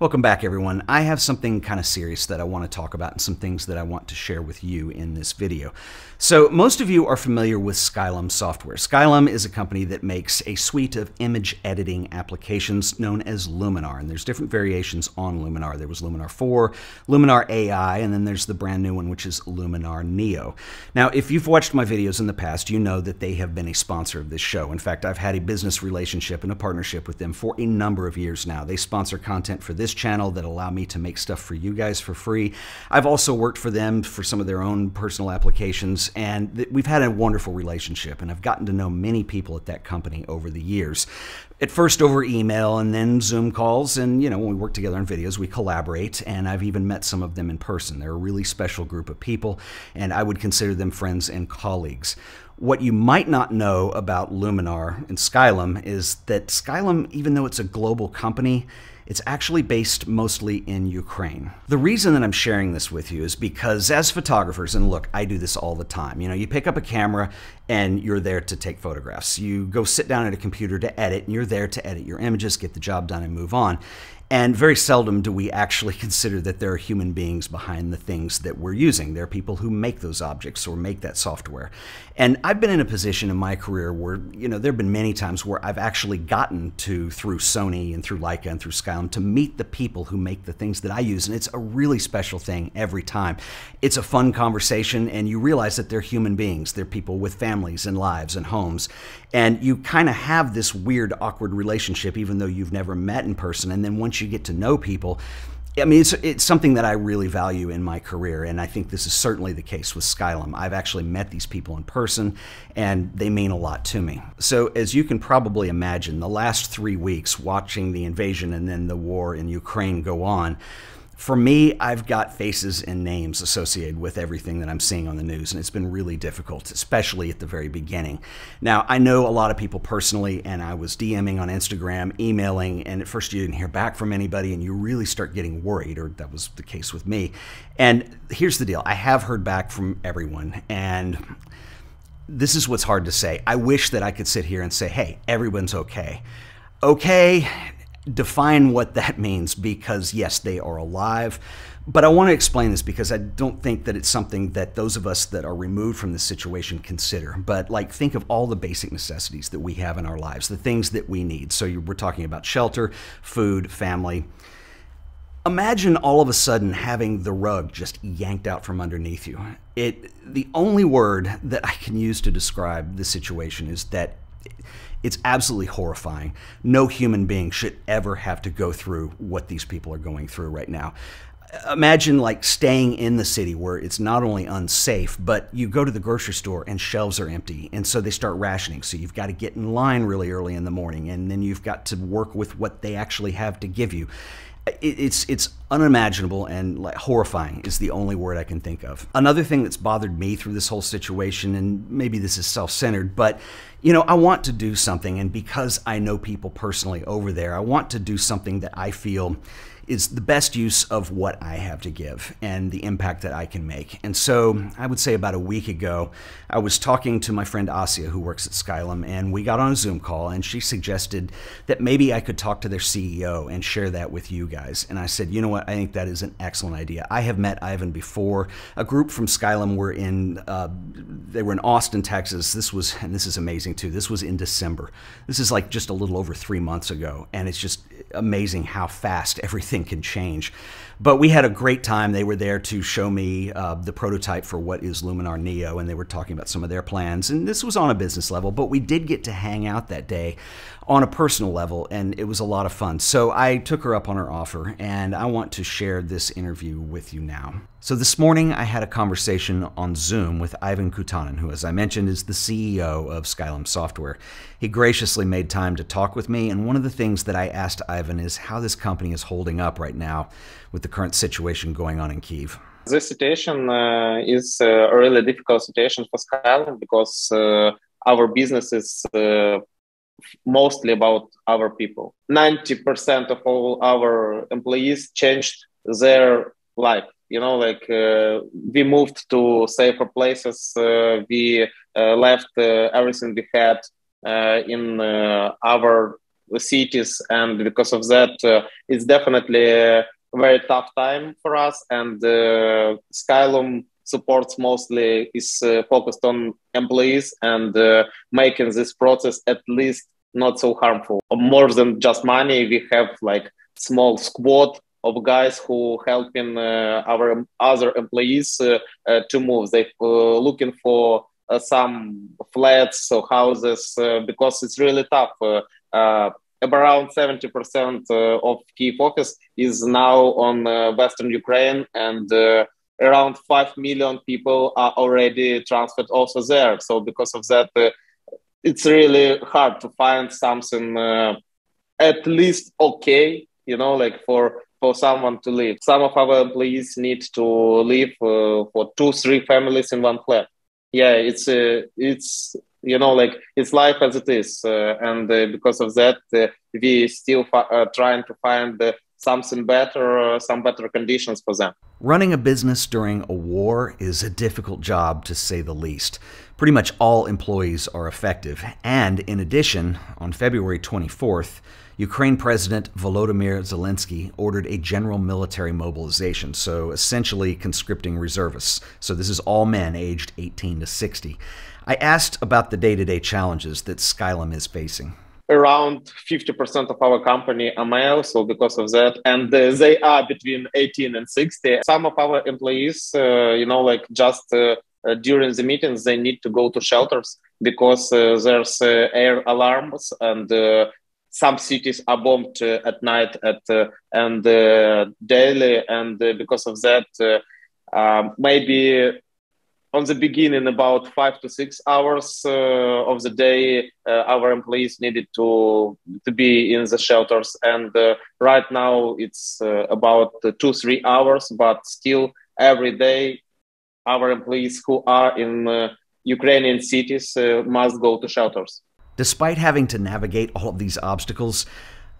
Welcome back, everyone. I have something kind of serious that I want to talk about and some things that I want to share with you in this video. So most of you are familiar with Skylum software. Skylum is a company that makes a suite of image editing applications known as Luminar, and there's different variations on Luminar. There was Luminar 4, Luminar AI, and then there's the brand new one, which is Luminar Neo. Now, if you've watched my videos in the past, you know that they have been a sponsor of this show. In fact, I've had a business relationship and a partnership with them for a number of years now. They sponsor content for this channel that allow me to make stuff for you guys for free. I've also worked for them for some of their own personal applications, and we've had a wonderful relationship, and I've gotten to know many people at that company over the years. At first over email and then Zoom calls, and you know, when we work together on videos, we collaborate, and I've even met some of them in person. They're a really special group of people, and I would consider them friends and colleagues. What you might not know about Luminar and Skylum is that Skylum, even though it's a global company, it's actually based mostly in Ukraine. The reason that I'm sharing this with you is because as photographers, and look, I do this all the time, you know, you pick up a camera and you're there to take photographs. You go sit down at a computer to edit, and you're there to edit your images, get the job done, and move on. And very seldom do we actually consider that there are human beings behind the things that we're using. There are people who make those objects or make that software. And I've been in a position in my career where, you know, there have been many times where I've actually gotten to, through Sony and through Leica and through Skylum, to meet the people who make the things that I use. And it's a really special thing every time. It's a fun conversation, and you realize that they're human beings. They're people with families and lives and homes. And you kind of have this weird, awkward relationship, even though you've never met in person. And then once you get to know people, I mean, it's something that I really value in my career, and I think this is certainly the case with Skylum. I've actually met these people in person, and they mean a lot to me. So as you can probably imagine, the last 3 weeks watching the invasion and then the war in Ukraine go on, for me, I've got faces and names associated with everything that I'm seeing on the news, and it's been really difficult, especially at the very beginning. Now, I know a lot of people personally, and I was DMing on Instagram, emailing, and at first you didn't hear back from anybody, and you really start getting worried, or that was the case with me. And here's the deal. I have heard back from everyone, and this is what's hard to say. I wish that I could sit here and say, hey, everyone's okay. Okay. Define what that means, because yes, they are alive. But I want to explain this because I don't think that it's something that those of us that are removed from this situation consider. But like, think of all the basic necessities that we have in our lives, the things that we need. So we're talking about shelter, food, family. Imagine all of a sudden having the rug just yanked out from underneath you. The only word that I can use to describe the situation is that it's absolutely horrifying. No human being should ever have to go through what these people are going through right now. Imagine like staying in the city where it's not only unsafe, but you go to the grocery store and shelves are empty, and so they start rationing. So you've got to get in line really early in the morning, and then you've got to work with what they actually have to give you. It's unimaginable, and like, horrifying is the only word I can think of. Another thing that's bothered me through this whole situation, and maybe this is self-centered, but you know, I want to do something, and because I know people personally over there, I want to do something that I feel is the best use of what I have to give and the impact that I can make. And so I would say about a week ago, I was talking to my friend Asia, who works at Skylum, and we got on a Zoom call, and she suggested that maybe I could talk to their CEO and share that with you guys. And I said, you know what, I think that is an excellent idea. I have met Ivan before. A group from Skylum were in, they were in Austin, Texas. This was, and this is amazing too, this was in December. This is like just a little over 3 months ago, and it's just amazing how fast everything can change. But we had a great time. They were there to show me the prototype for what is Luminar Neo, and they were talking about some of their plans, and this was on a business level, but we did get to hang out that day on a personal level, and it was a lot of fun. So I took her up on her offer, and I want to share this interview with you now. So this morning I had a conversation on Zoom with Ivan Kutanen, who, as I mentioned, is the CEO of Skylum Software. He graciously made time to talk with me, and one of the things that I asked Ivan is how this company is holding up right now with the current situation going on in Kyiv. The situation is a really difficult situation for Skylum, because our business is mostly about our people. 90% of all our employees changed their life. You know, like we moved to safer places. We left everything we had in our cities, and because of that, it's definitely a very tough time for us. And Skylum supports mostly is focused on employees and making this process at least not so harmful. More than just money, we have like small squad of guys who helping our other employees to move. They're looking for some flats or houses because it's really tough. Around 70% of Kyiv office is now on Western Ukraine, and around 5 million people are already transferred also there. So because of that, it's really hard to find something at least okay, you know, like for someone to live. Some of our employees need to live for 2-3 families in one flat. Yeah, it's you know, like it's life as it is, and because of that, we still trying to find something better, some better conditions for them. Running a business during a war is a difficult job, to say the least. Pretty much all employees are affected, and in addition, on February 24th, Ukraine President Volodymyr Zelensky ordered a general military mobilization, so essentially conscripting reservists. So this is all men aged 18 to 60. I asked about the day-to-day challenges that Skylum is facing. Around 50% of our company are male, so because of that, and they are between 18 and 60. Some of our employees, you know, like just during the meetings, they need to go to shelters because there's air alarms, and some cities are bombed at night and daily, and because of that, maybe on the beginning about 5 to 6 hours of the day, our employees needed to be in the shelters, and right now it's about 2-3 hours, but still every day our employees who are in Ukrainian cities must go to shelters. Despite having to navigate all of these obstacles,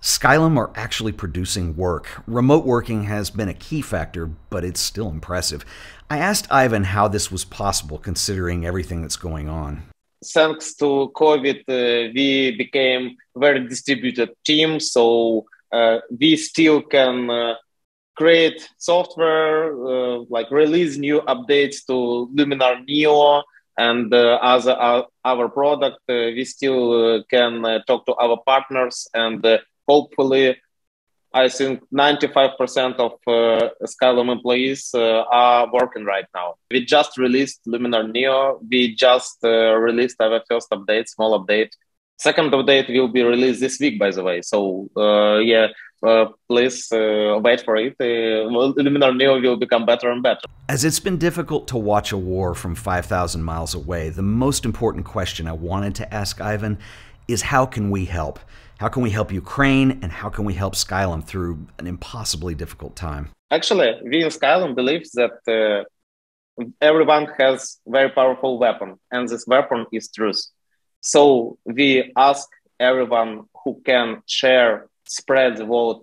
Skylum are actually producing work. Remote working has been a key factor, but it's still impressive. I asked Ivan how this was possible considering everything that's going on. Thanks to COVID, we became very distributed team, so we still can create software, like release new updates to Luminar Neo, and as our product, we still can talk to our partners, and hopefully, I think 95% of Skylum employees are working right now. We just released Luminar Neo. We just released our first update, small update. Second update will be released this week, by the way. So yeah, please wait for it. Luminar Neo will become better and better. As it's been difficult to watch a war from 5,000 miles away, the most important question I wanted to ask Ivan is, how can we help? How can we help Ukraine, and how can we help Skylum through an impossibly difficult time? Actually, we in Skylum believe that everyone has a very powerful weapon, and this weapon is truth. So we ask everyone who can share, spread the word,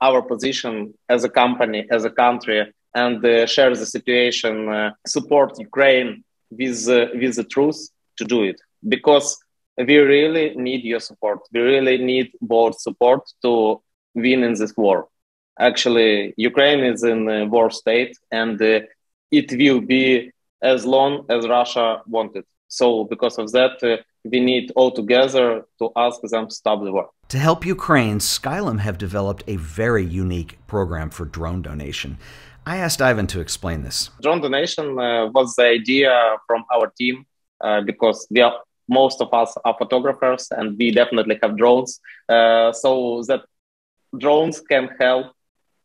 our position as a company, as a country, and share the situation, support Ukraine with the truth to do it. Because we really need your support. We really need both support to win in this war. Actually, Ukraine is in a war state, and it will be as long as Russia wanted. So because of that, we need all together to ask them to stop the war. To help Ukraine, Skylum have developed a very unique program for drone donation. I asked Ivan to explain this. Drone donation was the idea from our team because we are most of us are photographers, and we definitely have drones. So that drones can help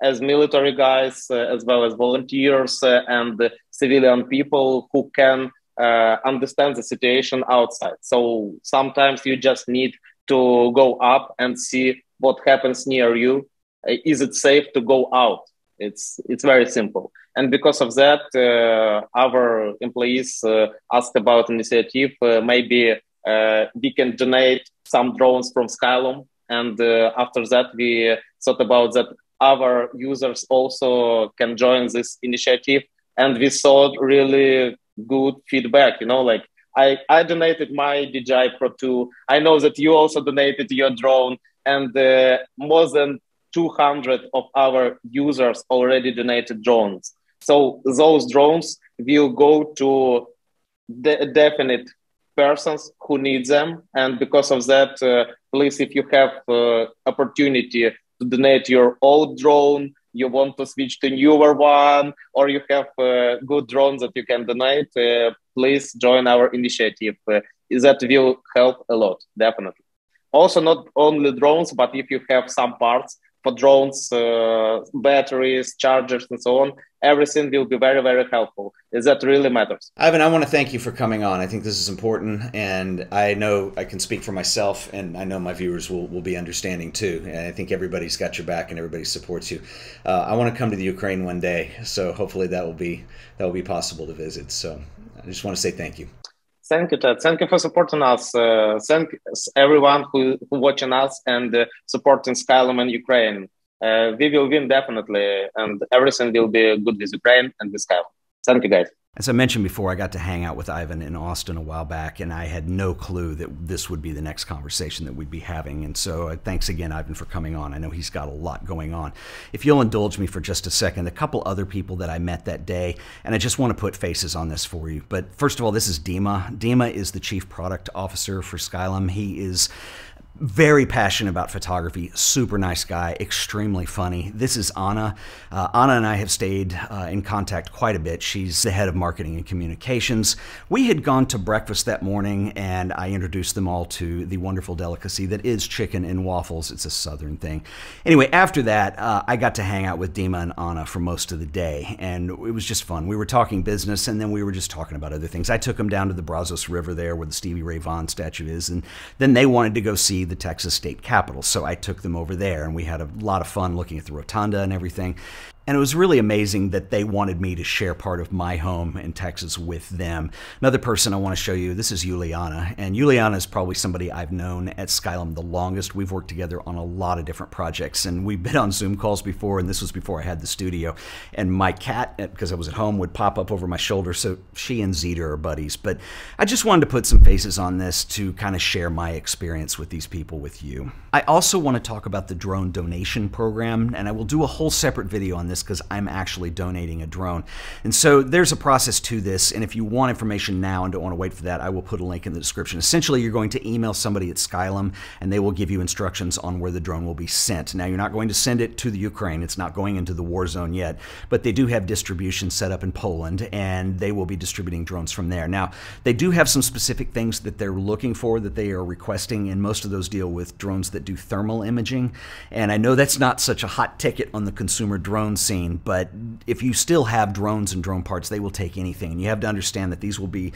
as military guys, as well as volunteers and civilian people who can understand the situation outside. So sometimes you just need to go up and see what happens near you. Is it safe to go out? It's very simple. And because of that, our employees asked about an initiative. Maybe we can donate some drones from Skylum. And after that, we thought about that our users also can join this initiative. And we saw really good feedback, you know, like I donated my DJI Pro 2. I know that you also donated your drone, and more than 200 of our users already donated drones. So those drones will go to definite persons who need them. And because of that, please, if you have opportunity to donate your old drone, you want to switch to newer one, or you have good drones that you can donate, please join our initiative. That will help a lot, definitely. Also, not only drones, but if you have some parts for drones, batteries, chargers, and so on, everything will be very, very helpful. That really matters. Ivan, I want to thank you for coming on. I think this is important, and I know I can speak for myself, and I know my viewers will be understanding too. And I think everybody's got your back and everybody supports you. I want to come to the Ukraine one day, so hopefully that will be possible to visit. So I just want to say thank you. Thank you, Ted. Thank you for supporting us. Thank everyone who watching us and supporting Skylum and Ukraine. We will win definitely, and everything will be good with Ukraine and with Skylum. Thank you, guys. As I mentioned before, I got to hang out with Ivan in Austin a while back, and I had no clue that this would be the next conversation that we'd be having. And so thanks again, Ivan, for coming on. I know he's got a lot going on. If you'll indulge me for just a second, a couple other people that I met that day, and I just want to put faces on this for you. But first of all, this is Dima. Dima is the Chief Product Officer for Skylum. He is very passionate about photography, super nice guy, extremely funny. This is Anna. Anna and I have stayed in contact quite a bit. She's the head of marketing and communications. We had gone to breakfast that morning, and I introduced them all to the wonderful delicacy that is chicken and waffles. It's a southern thing. Anyway, after that, I got to hang out with Dima and Anna for most of the day, and it was just fun. We were talking business, and then we were just talking about other things. I took them down to the Brazos River there where the Stevie Ray Vaughan statue is, and then they wanted to go see the Texas State Capitol. So I took them over there, and we had a lot of fun looking at the rotunda and everything. And it was really amazing that they wanted me to share part of my home in Texas with them. Another person I want to show you, this is Juliana. And Juliana is probably somebody I've known at Skylum the longest. We've worked together on a lot of different projects, and we've been on Zoom calls before, and this was before I had the studio. And my cat, because I was at home, would pop up over my shoulder, so she and Zeta are buddies. But I just wanted to put some faces on this to kind of share my experience with these people with you. I also want to talk about the drone donation program, and I will do a whole separate video on this because I'm actually donating a drone. And so there's a process to this, and if you want information now and don't want to wait for that, I will put a link in the description. Essentially, you're going to email somebody at Skylum, and they will give you instructions on where the drone will be sent. Now, you're not going to send it to the Ukraine. It's not going into the war zone yet, but they do have distribution set up in Poland, and they will be distributing drones from there. Now, they do have some specific things that they're looking for, that they are requesting, and most of those deal with drones that do thermal imaging. And I know that's not such a hot ticket on the consumer drone scene, but if you still have drones and drone parts, they will take anything. And you have to understand that these will be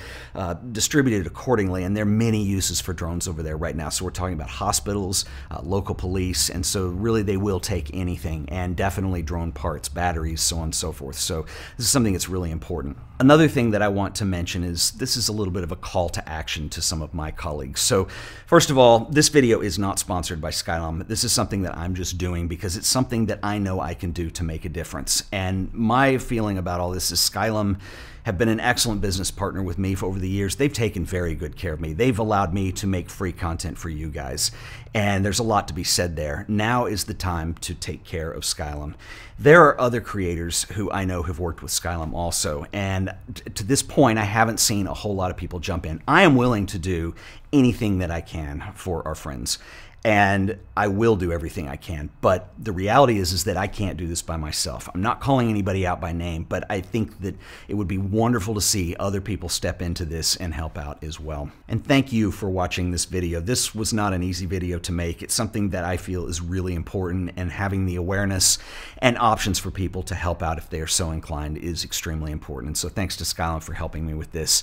distributed accordingly, and there are many uses for drones over there right now. So we're talking about hospitals, local police, and so really they will take anything, and definitely drone parts, batteries, so on and so forth. So this is something that's really important. Another thing that I want to mention is this is a little bit of a call to action to some of my colleagues. So first of all, this video is not sponsored by Skylum. This is something that I'm just doing because it's something that I know I can do to make a difference. And my feeling about all this is Skylum have been an excellent business partner with me for over the years. They've taken very good care of me. They've allowed me to make free content for you guys. And there's a lot to be said there. Now is the time to take care of Skylum. There are other creators who I know have worked with Skylum also. And to this point, I haven't seen a whole lot of people jump in. I am willing to do anything that I can for our friends. And I will do everything I can, but the reality is that I can't do this by myself. I'm not calling anybody out by name, but I think that it would be wonderful to see other people step into this and help out as well. And thank you for watching this video. This was not an easy video to make. It's something that I feel is really important, and having the awareness and options for people to help out if they are so inclined is extremely important. And so thanks to Skylum for helping me with this.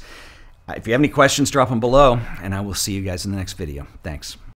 If you have any questions, drop them below, and I will see you guys in the next video. Thanks.